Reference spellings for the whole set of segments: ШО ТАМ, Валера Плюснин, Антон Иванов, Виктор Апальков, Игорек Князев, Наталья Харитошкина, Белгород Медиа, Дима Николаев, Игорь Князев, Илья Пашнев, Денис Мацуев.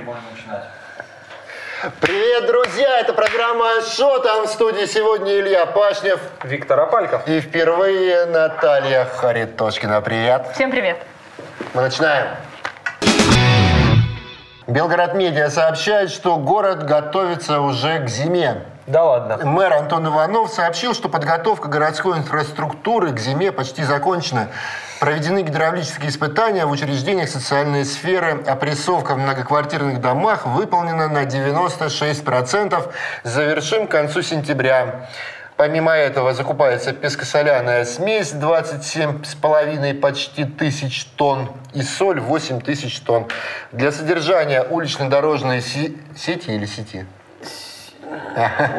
эфире, можно начинать. Привет, друзья! Это программа «ШО ТАМ». В студии сегодня Илья Пашнев, Виктор Апальков и впервые Наталья Харитошкина. Привет! Всем привет! Мы начинаем. Белгород Медиа сообщает, что город готовится уже к зиме. Да ладно. Мэр Антон Иванов сообщил, что подготовка городской инфраструктуры к зиме почти закончена. Проведены гидравлические испытания в учреждениях социальной сферы. Опрессовка в многоквартирных домах выполнена на 96%. Завершим к концу сентября. Помимо этого закупается песко-соляная смесь 27,5 почти тысяч тонн и соль 8 тысяч тонн. Для содержания улично-дорожной сети.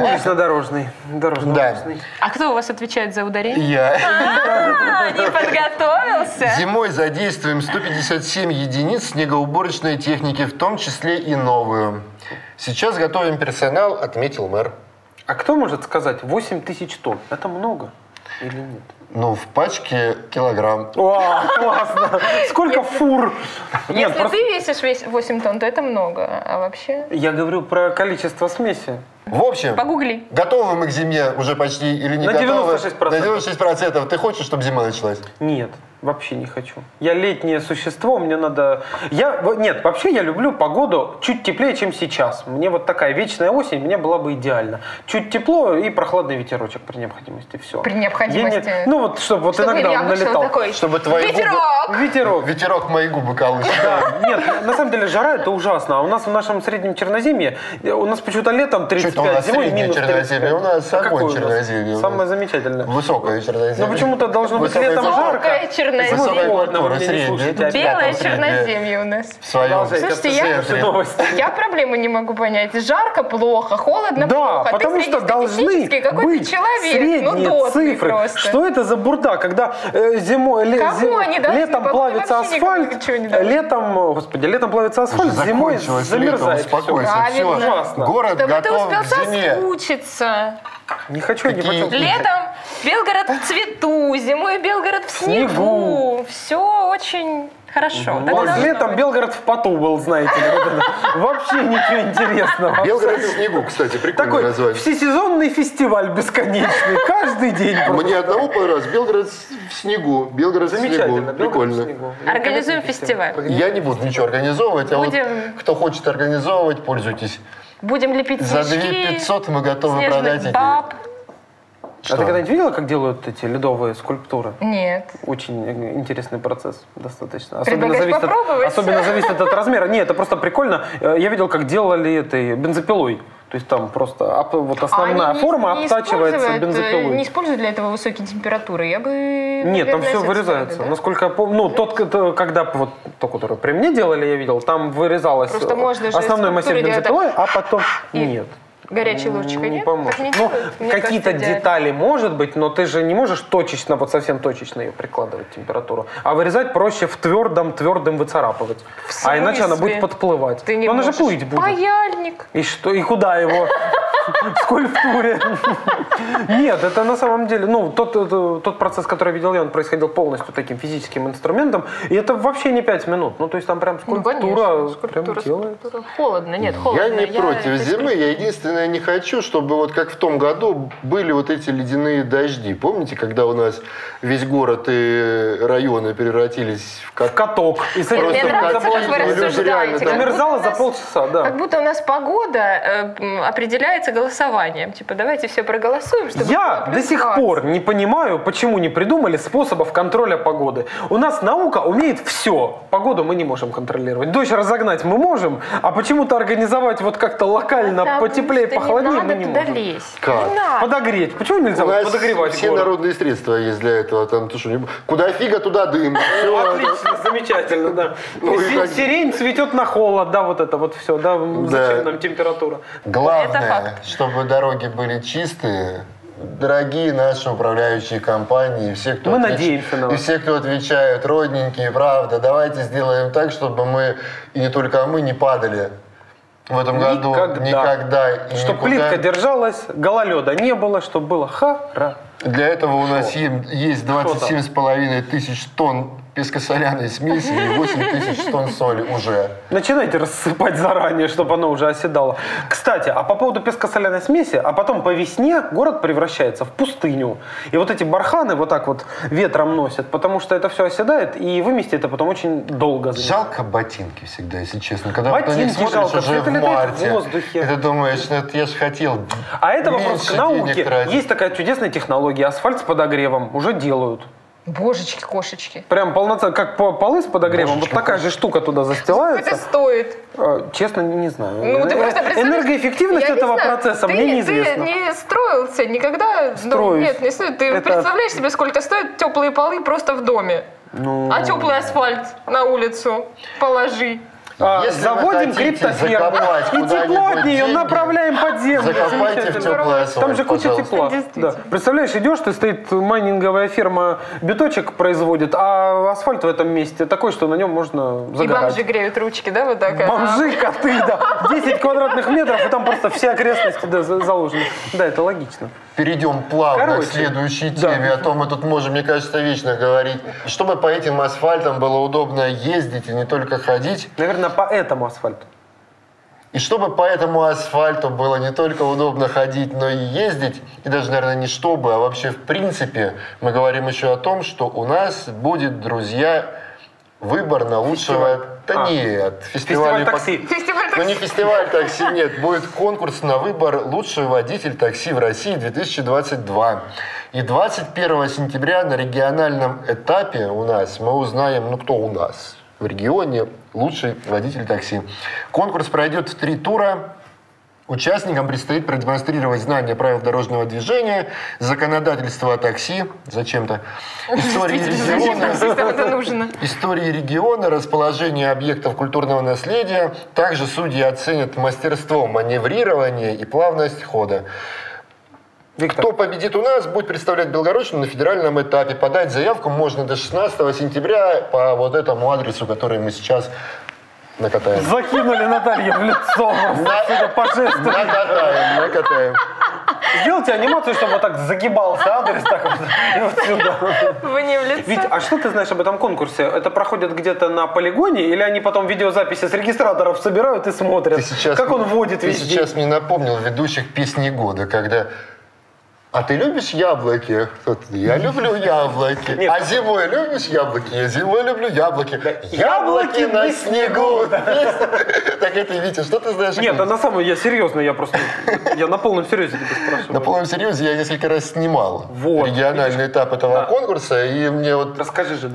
Улично-дорожный. Дорожно-дорожный. А кто у вас отвечает за ударение? Я. Не подготовился. Зимой задействуем 157 единиц снегоуборочной техники, в том числе и новую. Сейчас готовим персонал, отметил мэр. А кто может сказать 8 тысяч тонн? Это много или нет? Ну, в пачке килограмм. О, классно! Сколько фур? Если ты весишь 8 тонн, то это много. А вообще? Я говорю про количество смеси. В общем, погугли. Готовы мы к зиме уже почти или не готовы? На 96%. На 96%. Ты хочешь, чтобы зима началась? Нет, вообще не хочу. Я летнее существо, мне надо... Нет, вообще я люблю погоду чуть теплее, чем сейчас. Мне вот такая вечная осень, мне была бы идеально. Чуть тепло и прохладный ветерочек при необходимости. Все. При необходимости? Я не... Ну вот, чтобы вот чтобы иногда он налетал. Такой... Чтобы твои ветерок! Губы... Ветерок! Ветерок мои губы колышет. Да, нет, на самом деле жара это ужасно. А у нас в нашем среднем Черноземье, у нас почему-то летом 30. У нас среднее Черноземье, у нас самое Черноземье. Самое замечательное. Высокое Черноземье. Но почему-то должно быть летом жарко. Черноземье. Белое Черноземье у нас. Слушайте, я проблему не могу понять. Жарко плохо, холодно плохо. Да, потому что должны быть средние цифры. Что это за бурда, когда зимой, летом плавится асфальт, летом плавится асфальт, зимой замерзает. Успокойся, город готов. Соскучиться. Не хочу, не хочу. Летом Белгород в цвету, зимой Белгород в снегу. Все очень хорошо. Летом Белгород в поту был, знаете. Вообще ничего интересного. Белгород в снегу, кстати, прикольно название. Всесезонный фестиваль бесконечный, каждый день. Мне одного понравилось. Белгород в снегу. Белгород в снегу. Прикольно. Организуем фестиваль. Я не буду ничего организовывать, а вот кто хочет организовывать, пользуйтесь. Будем лепить снежки. За 2500 мы готовы продать эти. А ты когда-нибудь видела, как делают эти ледовые скульптуры? Нет. Очень интересный процесс, достаточно. Особенно зависит от размера. Нет, это просто прикольно. Я видел, как делали этой бензопилой. То есть там просто вот основная форма обтачивается бензопилой. Не используют для этого высокие температуры, я бы... Нет, там все вырезается. Насколько я помню, ну, тот, когда вот то, которое при мне делали, я видел, там вырезалось основной массив бензопилой, а потом нет. Горячей ложечкой нет? Ну, какие-то детали может быть, но ты же не можешь точечно, вот совсем точечно ее прикладывать температуру. А вырезать проще в твердым выцарапывать. А иначе она будет подплывать. Но она же плыть будет. Паяльник. И что? И куда его? В скульптуре. Нет, это на самом деле, ну, тот процесс, который видел я, он происходил полностью таким физическим инструментом, и это вообще не 5 минут. Ну, то есть там прям скульптура делает. Холодно, нет, холодно. Я не против зимы, я единственное не хочу, чтобы вот как в том году были вот эти ледяные дожди. Помните, когда у нас весь город и районы превратились в каток? И с этим замерзало за полчаса, да. Как будто у нас погода определяется голосованием. Типа, давайте все проголосуем, чтобы... Я до сих пор не понимаю, почему не придумали способов контроля погоды. У нас наука умеет все. Погоду мы не можем контролировать. Дождь разогнать мы можем, а почему-то организовать вот как-то локально потеплее, похолоднее мы не можем. Подогреть. Почему нельзя подогревать? Все народные средства есть для этого. Там, ты что, куда фига, туда дым. Отлично, замечательно, да. Сирень цветет на холод, да, вот это вот все, да, зачем нам температура. Главное, чтобы дороги были чистые. Дорогие наши управляющие компании, все, кто отвечают, родненькие, правда, давайте сделаем так, чтобы мы, и не только мы, не падали в этом году. Никогда. Чтобы плитка держалась, гололеда не было, чтобы было хорошо. Для этого у нас есть 27,5 тысяч тонн пескосоляной смеси и 8000 тонн соли уже. Начинайте рассыпать заранее, чтобы оно уже оседало. Кстати, а по поводу пескосоляной смеси, а потом по весне город превращается в пустыню. И вот эти барханы вот так вот ветром носят, потому что это все оседает, и вымести это потом очень долго. Жалко ботинки всегда, если честно. Когда вот на них смотришь уже в марте, и ты думаешь, ну это я же хотел. А это вопрос к науке. Есть такая чудесная технология, асфальт с подогревом уже делают. Божечки-кошечки. Прям полноценно, как полы с подогревом, божечки, вот такая же штука туда застилается. Сколько это стоит? Честно, не знаю. Ну, ты просто энергоэффективность этого процесса мне неизвестна. Ты не строился никогда? Строюсь. Нет, не строился. Ты представляешь себе, сколько стоят теплые полы просто в доме? Ну... А теплый асфальт на улицу положи. Заводим криптоферму и тепло от нее направляем под землю. Закопайте в теплый асфальт. Там же куча тепла. Да. Представляешь, идешь, ты стоит майнинговая ферма, биточек производит, а асфальт в этом месте такой, что на нем можно загорать. И бомжи греют ручки, да, вот так? Бомжи, коты, да. 10 квадратных метров, и там просто все окрестности заложены. Да, это логично. Перейдем плавно к следующей теме, да. О том мы тут можем, мне кажется, вечно говорить. Чтобы по этим асфальтам было удобно ездить и не только ходить. Наверное, по этому асфальту. И чтобы по этому асфальту было не только удобно ходить, но и ездить, и даже, наверное, не чтобы, а вообще в принципе, мы говорим еще о том, что у нас будет, друзья, выбор на лучшего... Да нет, фестиваль такси. Ну не фестиваль такси, нет. Будет конкурс на выбор «Лучший водитель такси в России 2022». И 21 сентября на региональном этапе у нас мы узнаем, ну кто у нас в регионе лучший водитель такси. Конкурс пройдет в 3 тура. Участникам предстоит продемонстрировать знания правил дорожного движения, законодательства о такси, зачем-то, истории региона, расположение объектов культурного наследия. Также судьи оценят мастерство маневрирования и плавность хода. Виктор. Кто победит у нас, будет представлять Белгородщину на федеральном этапе. Подать заявку можно до 16 сентября по вот этому адресу, который мы сейчас... накатаем. Закинули Наталью в лицо. Накатаем. Сделайте анимацию, чтобы вот так загибался адрес, так вот, и вот сюда. Мне в лицо. Вить, а что ты знаешь об этом конкурсе? Это проходит где-то на полигоне, или они потом видеозаписи с регистраторов собирают и смотрят, как он водит везде? Ты сейчас мне напомнил ведущих «Песни года», когда... А ты любишь яблоки? Я люблю яблоки. Нет. А зимой любишь яблоки? Я зимой люблю яблоки. Да. Яблоки на снегу. Так это, Витя, что ты знаешь? Нет, на самом деле, я серьезно, я просто... Я на полном серьезе тебя спрашиваю. На полном серьезе я несколько раз снимал региональный этап этого конкурса. И мне вот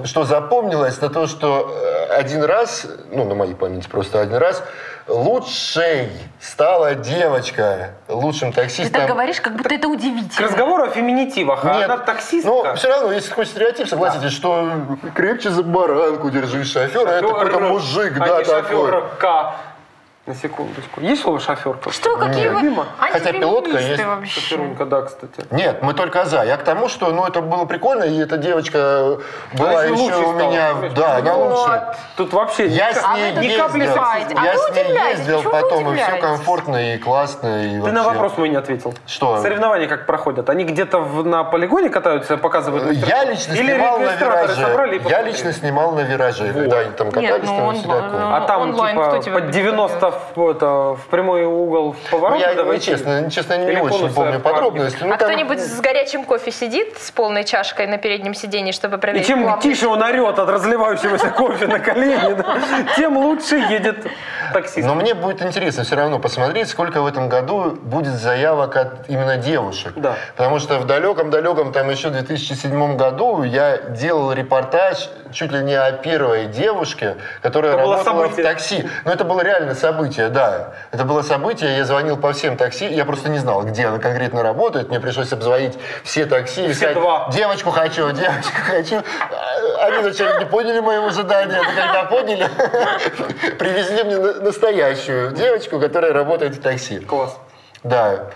что запомнилось, на то, что один раз, ну, на моей памяти просто один раз, лучшей стала девочка лучшим таксистом. Ты так говоришь, как будто это удивительно. К разговору о феминитивах. Нет, а она таксистка. Но все равно есть такой стереотип, согласитесь, да, что крепче за баранку держи шофера, это какой-то мужик, а да, такой. Шоферка. На секундочку. Есть слово шоферка? Что, какие вы? Хотя пилотка есть. Шоферунка, да, кстати. Нет, мы только за. Я к тому, что ну, это было прикольно, и эта девочка была еще у меня. Да, она лучше. Тут вообще я с ней ездил. Я с ней ездил потом, и все комфортно, и классно. Ты на вопрос мой не ответил. Что? Соревнования как проходят? Они где-то на полигоне катаются, показывают? Я лично снимал на вираже. Я лично снимал на вираже, когда они там катались. А там типа под 90 в прямой угол в поворот? Ну, я, честно, не очень помню подробности. А кто-нибудь с горячим кофе сидит с полной чашкой на переднем сиденье, чтобы проверить? И чем тише он орет от разливающегося кофе на колени, тем лучше едет таксист. Но мне будет интересно все равно посмотреть, сколько в этом году будет заявок от именно девушек. Потому что в далеком-далеком, там еще в 2007 году я делал репортаж чуть ли не о первой девушке, которая работала в такси. Но это было реально событие. Да, это было событие, я звонил по всем такси, я просто не знал, где она конкретно работает, мне пришлось обзвонить все такси и сказать: девочку хочу, они вначале не поняли моего задания, но когда поняли, привезли мне настоящую девочку, которая работает в такси. Класс. Да.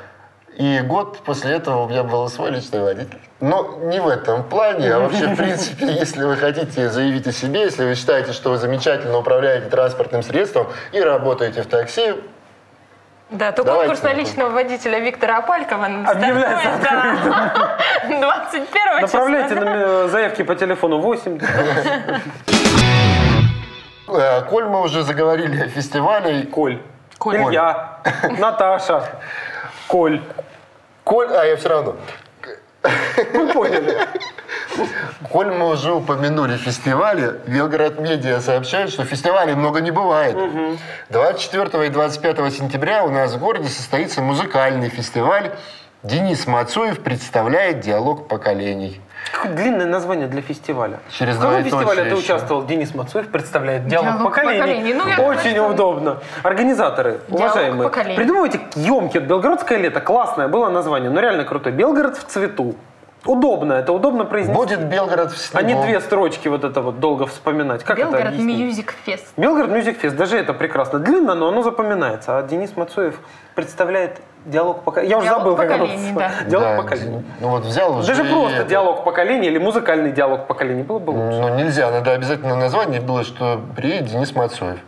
И год после этого у меня был свой личный водитель. Но не в этом плане, а вообще, в принципе, если вы хотите заявить о себе, если вы считаете, что вы замечательно управляете транспортным средством и работаете в такси, Да, то давайте конкурс на личного водителя Виктора Апалькова объявляется открытым. 21 числа. Направляйте на заявки по телефону 8. Коль, мы уже заговорили о фестивале. Коль. Илья. Наташа. Коль. Коль, а я все равно. Вы поняли. Коль мы уже упомянули фестивали, Белгород Медиа сообщает, что фестивалей много не бывает. 24 и 25 сентября у нас в городе состоится музыкальный фестиваль. Денис Мацуев представляет «Диалог поколений». Какое длинное название для фестиваля. Через в каком фестивале ты участвовал? Денис Мацуев представляет «Диалог поколений». Ну, очень удобно. Организаторы, уважаемые, придумывайте емкий. Белгородское лето, классное было название, но реально круто. Белгород в цвету. Удобно, это удобно произнести. Будет Белгород в снегу. А не две строчки вот это вот долго вспоминать. Как Белгород это объяснить? Мьюзик Фест. Белгород Мьюзик Фест, даже это прекрасно. Длинно, но оно запоминается. А Денис Мацуев представляет «Диалог поколений». Я уже забыл, как это называется. «Диалог поколений». Ну вот взял уже. Даже просто «Диалог поколений» или «Музыкальный диалог поколений» было бы лучше. Ну нельзя, надо обязательно название было, что приедет Денис Мацуев.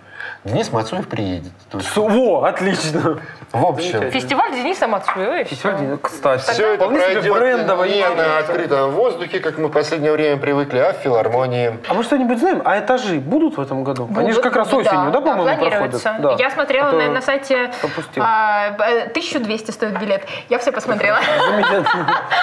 Денис Мацуев приедет. Во, отлично. В общем. Фестиваль Дениса Мацуева. Фестиваль, кстати. Все это пройдет не на открытом воздухе, как мы в последнее время привыкли, а в филармонии. А мы что-нибудь знаем? А этажи будут в этом году? Они же как раз осенью, да, по-моему, проходят? Да. Я смотрела на сайте. 1200 стоит билет. Я все посмотрела.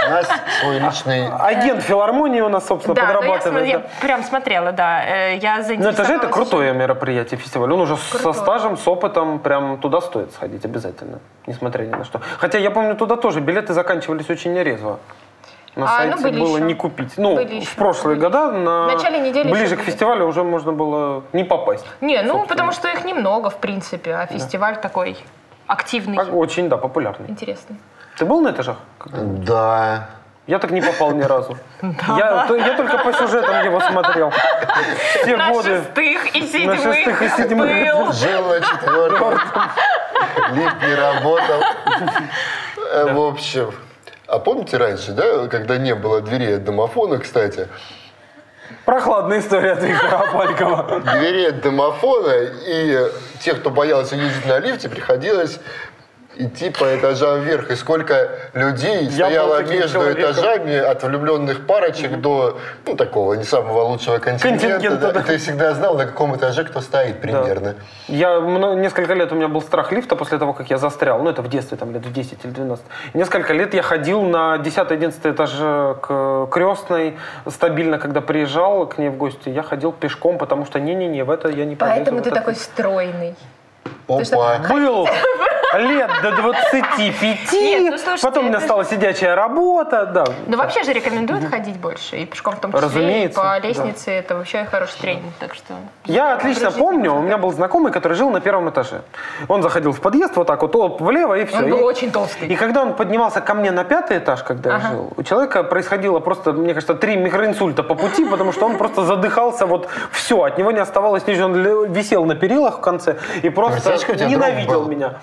У нас свой личный... Агент филармонии у нас, собственно, подрабатывает. Я прям смотрела, да. Но этажи — это крутое мероприятие, фестиваль. Он уже со стажем, с опытом, прям туда стоит сходить обязательно, несмотря ни на что. Хотя я помню, туда тоже билеты заканчивались очень нерезво. На сайте было еще не купить. Ну, были в прошлые года, ближе к фестивалю уже можно было не попасть. Не, собственно, ну потому что их немного, в принципе, а фестиваль такой активный. Очень, да, популярный. Интересный. Ты был на этажах? Да. Я так не попал ни разу. Я только по сюжетам его смотрел. Все годы. На 6-х и 7-х. Жил на 4-м. Лифт не работал. В общем. А помните раньше, да, когда не было дверей от домофона, кстати? Прохладная история от Виктора Апалькова. Дверей от домофона, и тех, кто боялся ездить на лифте, приходилось идти по этажам вверх. И сколько людей стояло между этажами, от влюбленных парочек до, ну, такого не самого лучшего контингента. Да. Ты всегда знал, на каком этаже кто стоит примерно. Да. Несколько лет у меня был страх лифта после того, как я застрял. Ну, это в детстве, там, лет в 10 или 12. Несколько лет я ходил на 10-11 этаж к Крестной. Стабильно, когда приезжал к ней в гости, я ходил пешком, потому что не-не-не, в это я не пролезу. Поэтому ты такой стройный. Опа. Был лет до 25, нет, ну, слушай, потом у меня стала сидячая работа. Да. Ну вообще же рекомендуют ходить больше, и пешком в том числе. Разумеется, и по лестнице, да. Это вообще хороший тренинг. Так что, я отлично помню, у меня был знакомый, который жил на 1-м этаже. Он заходил в подъезд вот так вот, влево, и все. Он был очень толстый. И когда он поднимался ко мне на 5-й этаж, когда я жил, у человека происходило просто, мне кажется, 3 микроинсульта по пути, потому что он просто задыхался, вот все, от него не оставалось ничего. Он висел на перилах в конце и просто ненавидел меня.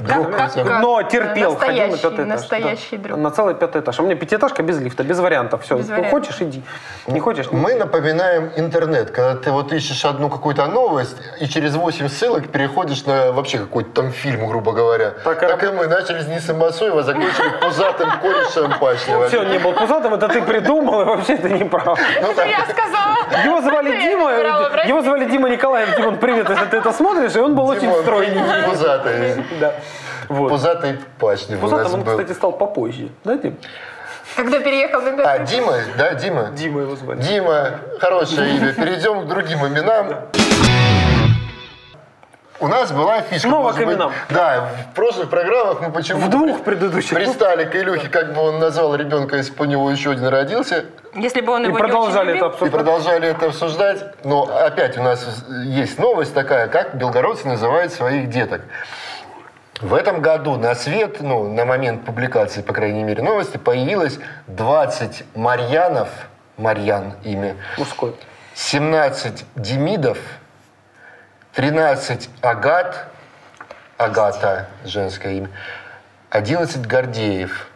Но терпел, ходил на 5-й этаж. Да. На целый 5-й этаж. У меня 5-этажка без лифта, без вариантов. Все, хочешь, иди. Не хочешь, не. Мы напоминаем интернет. Когда ты вот ищешь одну какую-то новость и через 8 ссылок переходишь на вообще какой-то там фильм, грубо говоря. Так и мы начали с Дениса Мацуева, закончили пузатым корешем Пашнева. Все, не был пузатым, это ты придумал, и вообще ты не прав. Это я сказала. Его звали Дима Николаев. Димон, привет, если ты это смотришь, и он был очень стройненький. Пузатый. Да. Вот. Пузатый Пашнев у нас был. Он, кстати, стал попозже, да, Дим? Когда переехал на 5-й. А, Дима, да, Дима? Дима его звали. Дима, хорошее имя. Перейдем к другим именам. У нас была фишка. Снова к именам. Да, в прошлых программах мы почему-то... В двух предыдущих. Пристали к Илюхе, как бы он назвал ребенка, если бы у него еще один родился. Если бы он его не любил. И продолжали это обсуждать. Но опять у нас есть новость такая, как белгородцы называют своих деток. В этом году на свет, ну, на момент публикации, по крайней мере, новости, появилось 20 Марьянов, Марьян имя, мужской, 17 Демидов, 13 Агат, Агата, женское имя, 11 Гордеев.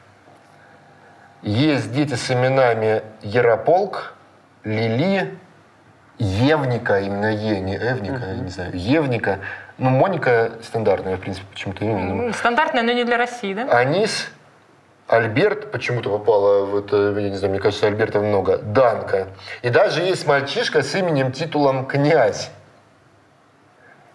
Есть дети с именами Ярополк, Лили, Евника, именно Евника, я не знаю, Евника, Ну, Моника стандартная, в принципе, почему-то именно. Стандартная, но не для России, да? Анис, Альберт почему-то попала, вот, я не знаю, мне кажется, Альберта много, Данка. И даже есть мальчишка с именем, титулом «Князь»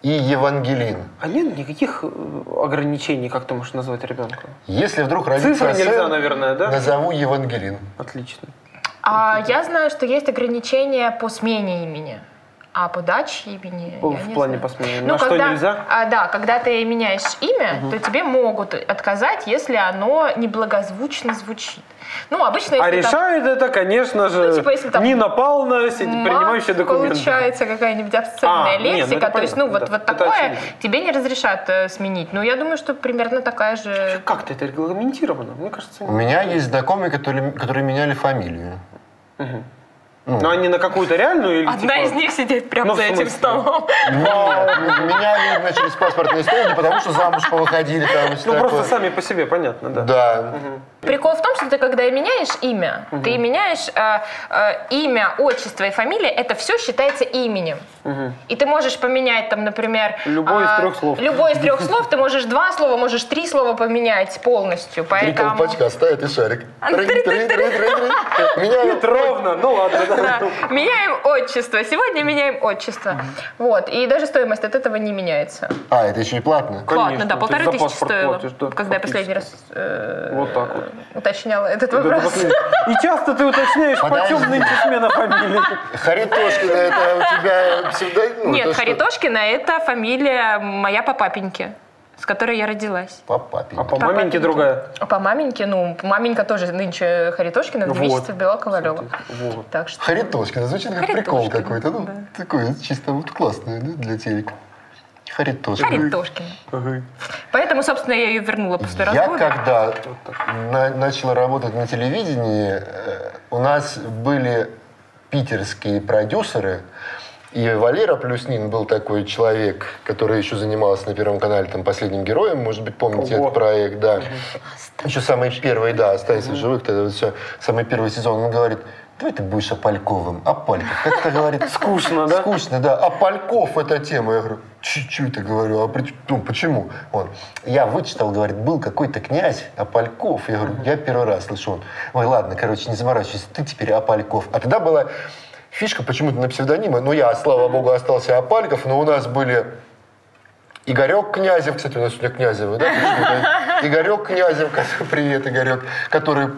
и «Евангелин». А нет никаких ограничений, как ты можешь назвать ребенка? Если вдруг родится сын, наверное, да? Назову «Евангелин». Отлично. А я знаю, что есть ограничения по смене имени. А по даче имени... В плане по смене. Ну, что нельзя? Да, когда ты меняешь имя, то тебе могут отказать, если оно неблагозвучно звучит. Ну, обычно... А решает это, конечно же, Нина Павловна, принимающая документы. Получается какая-нибудь обсценная лексика. То есть, ну, вот такое тебе не разрешат сменить. Ну, я думаю, что примерно такая же... Как-то это регламентировано, мне кажется. У меня есть знакомые, которые меняли фамилию. Но они на какую-то реальную или... Одна из них сидит прямо за этим столом. Но меня начали с паспортной истории, потому что замуж повыходили. Ну просто сами по себе, понятно, да. Да. Прикол в том, что ты когда меняешь имя, ты меняешь имя, отчество и фамилия, это все считается именем. И ты можешь поменять там, например... Любое из трех слов. Любое из трех слов, ты можешь два слова, можешь три слова поменять полностью, поэтому... Три колпачка ставит и шарик. Меняют ровно, ну ладно, да. Да. Меняем отчество. Сегодня меняем отчество. Вот. И даже стоимость от этого не меняется. А, это еще и платно? Платно, да. 1500 стоило, платишь, да, когда я последний раз вот так вот уточняла этот вопрос. И часто ты уточняешь, почем нынче смена фамилии. Харитошкина, это у тебя псевдоним? Нет, Харитошкина, это фамилия моя по папеньке, с которой я родилась. По папеньке. А по маменьке другая? А по маменьке, ну, маменька тоже нынче Харитошкина, в месяце Белокололёва. Вот. Так что... Харитошкина, звучит как прикол какой-то. Ну, да. Такой чисто вот классный, да, для телека. Харитошкина. Харитошкина. Поэтому, собственно, я ее вернула после развода. Я когда начала работать на телевидении, у нас были питерские продюсеры, и Валера Плюснин был такой человек, который еще занимался на Первом канале там «Последним героем», может быть, помните этот проект, да. Еще самый первый, да, «Останься в живых», тогда вот все, самый первый сезон. Он говорит: давай ты будешь Апальковым. Апальков. Как-то говорит... Скучно, да? Скучно, да. Апальков — это тема. Я говорю, чуть-чуть, говорю, а ну, почему? Он, я вычитал, говорит, был какой-то князь Апальков. Я говорю, я первый раз слышу. Он, ой, ладно, короче, не заморачивайся, ты теперь Апальков. А тогда была фишка почему-то на псевдонимы. Ну, я, слава богу, остался Апальков, но у нас были... Игорек Князев, кстати, у нас сегодня Князевы, да? Игорек Князев, привет, Игорек, который...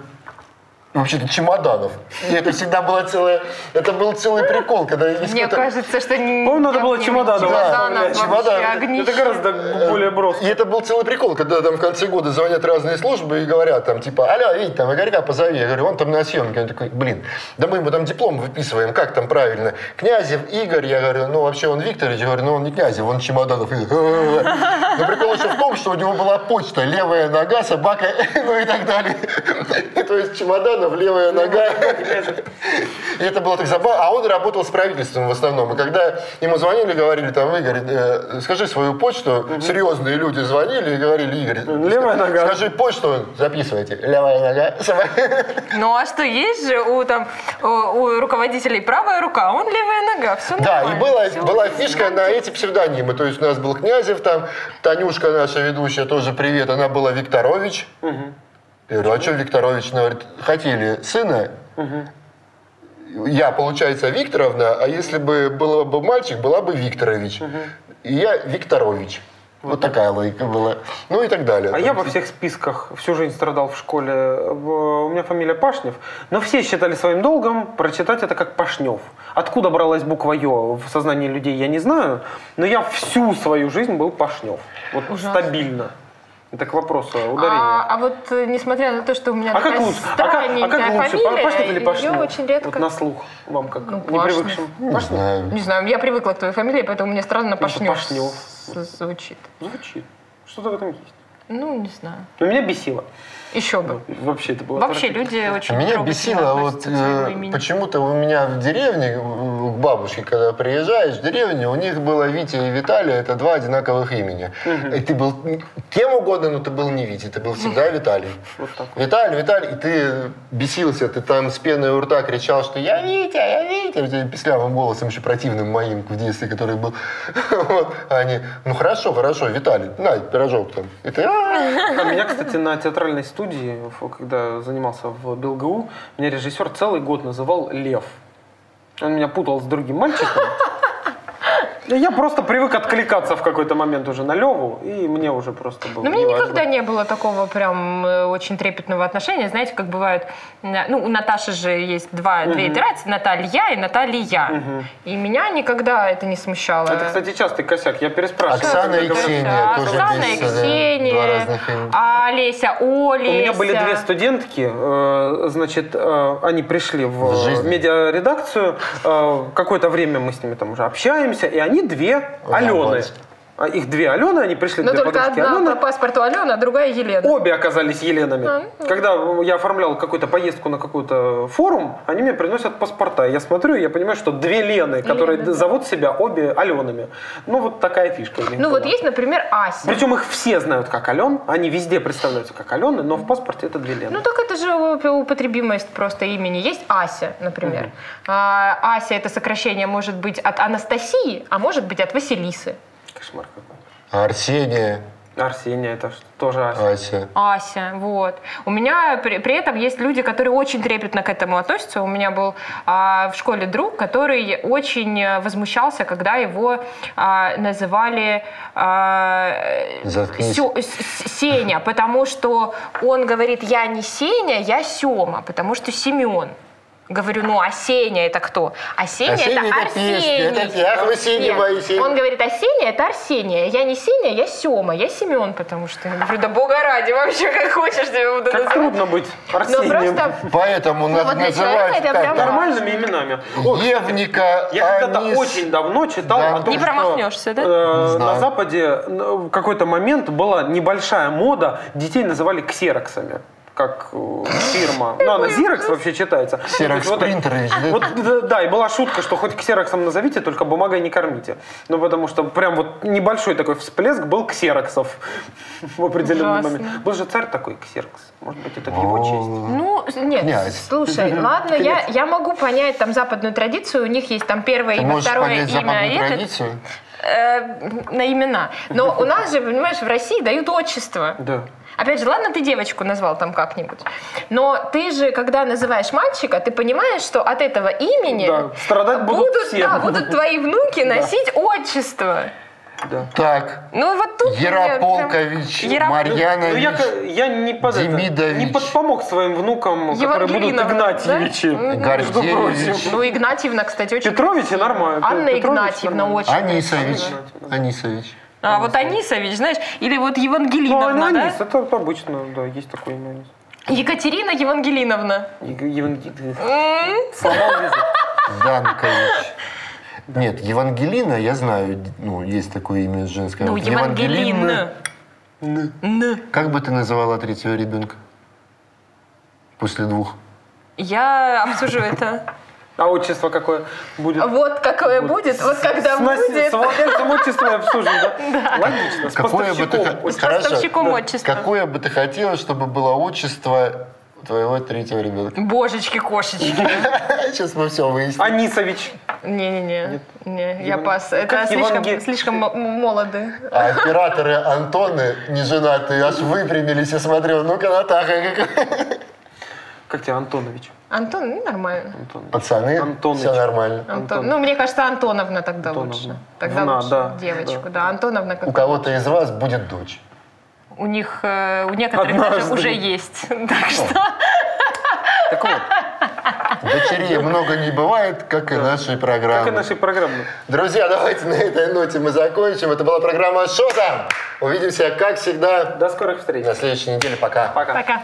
Вообще-то чемоданов. И это всегда была целая... Это был целый прикол, когда... Мне кажется, что... По-моему, надо было чемоданов. Да, чемодан. Это гораздо более броско. И это был целый прикол, когда там в конце года звонят разные службы и говорят там, типа, алло, видите, там Игорька позови. Я говорю, он там на съемке. Он такой, блин, да мы ему там диплом выписываем, как там правильно? Князев, Игорь. Я говорю, ну вообще он Викторович. Я говорю, ну он не Князев, он Чемоданов. Но прикол еще в том, что у него была почта, левая нога, собака, ну и так далее. То есть чемодан в левая нога. И это было так забавно. А он работал с правительством в основном. И когда ему звонили, говорили, там, Игорь, скажи свою почту. Серьезные люди звонили и говорили, Игорь, левая нога. Скажи почту, записывайте. Левая нога. Ну а что, есть же у руководителей правая рука, а он левая нога. Все нормально. Да, и была фишка на эти псевдонимы. То есть у нас был Князев, там, Танюшка, наша ведущая, тоже привет, она была Викторович. Я говорю, а что Викторович, говорит, хотели сына, я, получается, Викторовна, а если бы был бы мальчик, была бы Викторович. И я Викторович. Вот такая логика была. Ну и так далее. А я во всех списках всю жизнь страдал в школе. У меня фамилия Пашнев. Но все считали своим долгом прочитать это как Пашнев. Откуда бралась буква «ё» в сознании людей, я не знаю. Но я всю свою жизнь был Пашнев. Вот стабильно. Это к вопросу ударения. А вот несмотря на то, что у меня такая странненькая фамилия, ее очень редко... Вот на слух вам как? Ну, не привыкшим? Не знаю, я привыкла к твоей фамилии, поэтому мне странно Пашнев звучит. Звучит. Что-то в этом есть. Ну, не знаю. Но меня бесило. Еще бы. Ну, вообще это было. Вообще люди очень. Меня бесило, вот почему-то у меня в деревне бабушки, когда приезжаешь в деревню, у них было Витя и Виталий, это два одинаковых имени. Угу. И ты был кем угодно, но ты был не Витя, ты был всегда Виталий. Вот так вот. Виталий, Виталий, и ты бесился, ты там с пеной у рта кричал, что я Витя, у тебя пислявым голосом, еще противным моим в детстве, который был. Вот. А они, ну хорошо, хорошо, Виталий, на, пирожок там. И ты... А меня, кстати, на театральной студии, когда занимался в БелГУ, меня режиссер целый год называл Лев. Он меня путал с другим мальчиком. Я просто привык откликаться в какой-то момент уже на Леву, и мне уже просто было... Ну, мне никогда не было такого прям очень трепетного отношения. Знаете, как бывают... Ну, у Наташи же есть две итерации. Наталья и Наталья. Угу. И меня никогда это не смущало. Это, кстати, частый косяк. Я переспрашиваю. Оксана и Ксения. Оксана и Ксения. А Леся, О, Леся. У меня были две студентки. Значит, они пришли в медиаредакцию. Какое-то время мы с ними там уже общаемся, и они две Алены. Их две Алены, они пришли. Но две только подружки одна Алены. По паспорту Алена, а другая Елена. Обе оказались Еленами. Когда я оформлял какую-то поездку на какой-то форум, они мне приносят паспорта. Я смотрю, я понимаю, что две Лены, которые зовут себя обе Аленами. Ну, вот такая фишка. Ну, вот есть, например, Ася. Причем их все знают как Ален, они везде представляются как Алены, но в паспорте это две Лены. Ну, так это же употребимость просто имени. Есть Ася, например. Ася – это сокращение может быть от Анастасии, а может быть от Василисы. Кошмар какой. А Арсения? Арсения, это тоже Ася. Ася. Ася, вот. У меня при этом есть люди, которые очень трепетно к этому относятся. У меня был в школе друг, который очень возмущался, когда его называли Сеня, потому что он говорит, я не Сеня, я Сема, потому что Семен. Говорю, ну Асеня это кто? Асеня это Арсений. Он говорит, Асеня это Арсения. Я не Сеня, я Сема, я Семен, потому что... Я говорю, да бога ради, вообще как хочешь тебе буду называть. Как трудно быть Арсением. Просто... Поэтому ну, надо вот называть прям... нормальными именами. Евника, я когда-то очень давно читал о том, не промахнешься, да? На Западе в какой-то момент была небольшая мода, детей называли ксероксами. Как фирма. Ну, она Xerox вообще читается. Xerox принтеры. Вот, да, и была шутка, что хоть ксероксом назовите, только бумагой не кормите. Ну, потому что прям вот небольшой такой всплеск был ксероксов в определенный момент. Был же царь такой ксерокс. Может быть, это в его честь. Ну, нет, слушай, ладно, я могу понять там западную традицию. У них есть там первое имя, второе имя. На имена. Но у нас же, понимаешь, в России дают отчество. Да. Опять же, ладно, ты девочку назвал там как-нибудь, но ты же, когда называешь мальчика, ты понимаешь, что от этого имени да, страдать будут все. Да, будут твои внуки носить отчество. Да. Так, ну, вот тут Ярополкович, прям... Марьянович, ну, я не подпомог своим внукам, которые будут Игнатьевичи. Да? Гордеевич. Ну, Игнатьевна, кстати, очень... Петровичи нормально. Анна Петрович Игнатьевна нормально. Очень... Анисович. Анисович. А вот Анисович, знаешь, или вот Евангелиновна, ну, Анис, да? Это обычно, да, есть такое имя Анис. Екатерина Евангелиновна. Данкович. Нет, Евангелина, я знаю, ну, есть такое имя женское. Ну, Евангелина. Как бы ты называла третьего ребенка? После двух. Я обсужу это. А отчество какое будет? Вот какое будет, вот когда будет. С владельцем отчества обсужден, да? Логично, с поставщиком отчества. Какое бы ты хотела, чтобы было отчество твоего третьего ребенка? Божечки-кошечки. Сейчас мы все выясним. Анисович. Не-не-не, я пас. Это слишком молоды. А операторы Антоны, неженатые, аж выпрямились и смотрел, ну-ка, Натаха. Как тебе Антонович? Антон, ну нормально. Антонович. Пацаны, Антонович. Все нормально. Антон. Ну, мне кажется, Антоновна тогда Антоновна. Лучше. Тогда Вна, лучше да. девочку. Да. Да. Антоновна как у кого-то из вас будет дочь. У них, у некоторых даже уже есть. Так что... Так вот. Дочерей много не бывает, как и нашей программы. Как и нашей программы. Друзья, давайте на этой ноте мы закончим. Это была программа «ШО ТАМ». Увидимся, как всегда. До скорых встреч. На следующей неделе. Пока. Пока. Пока.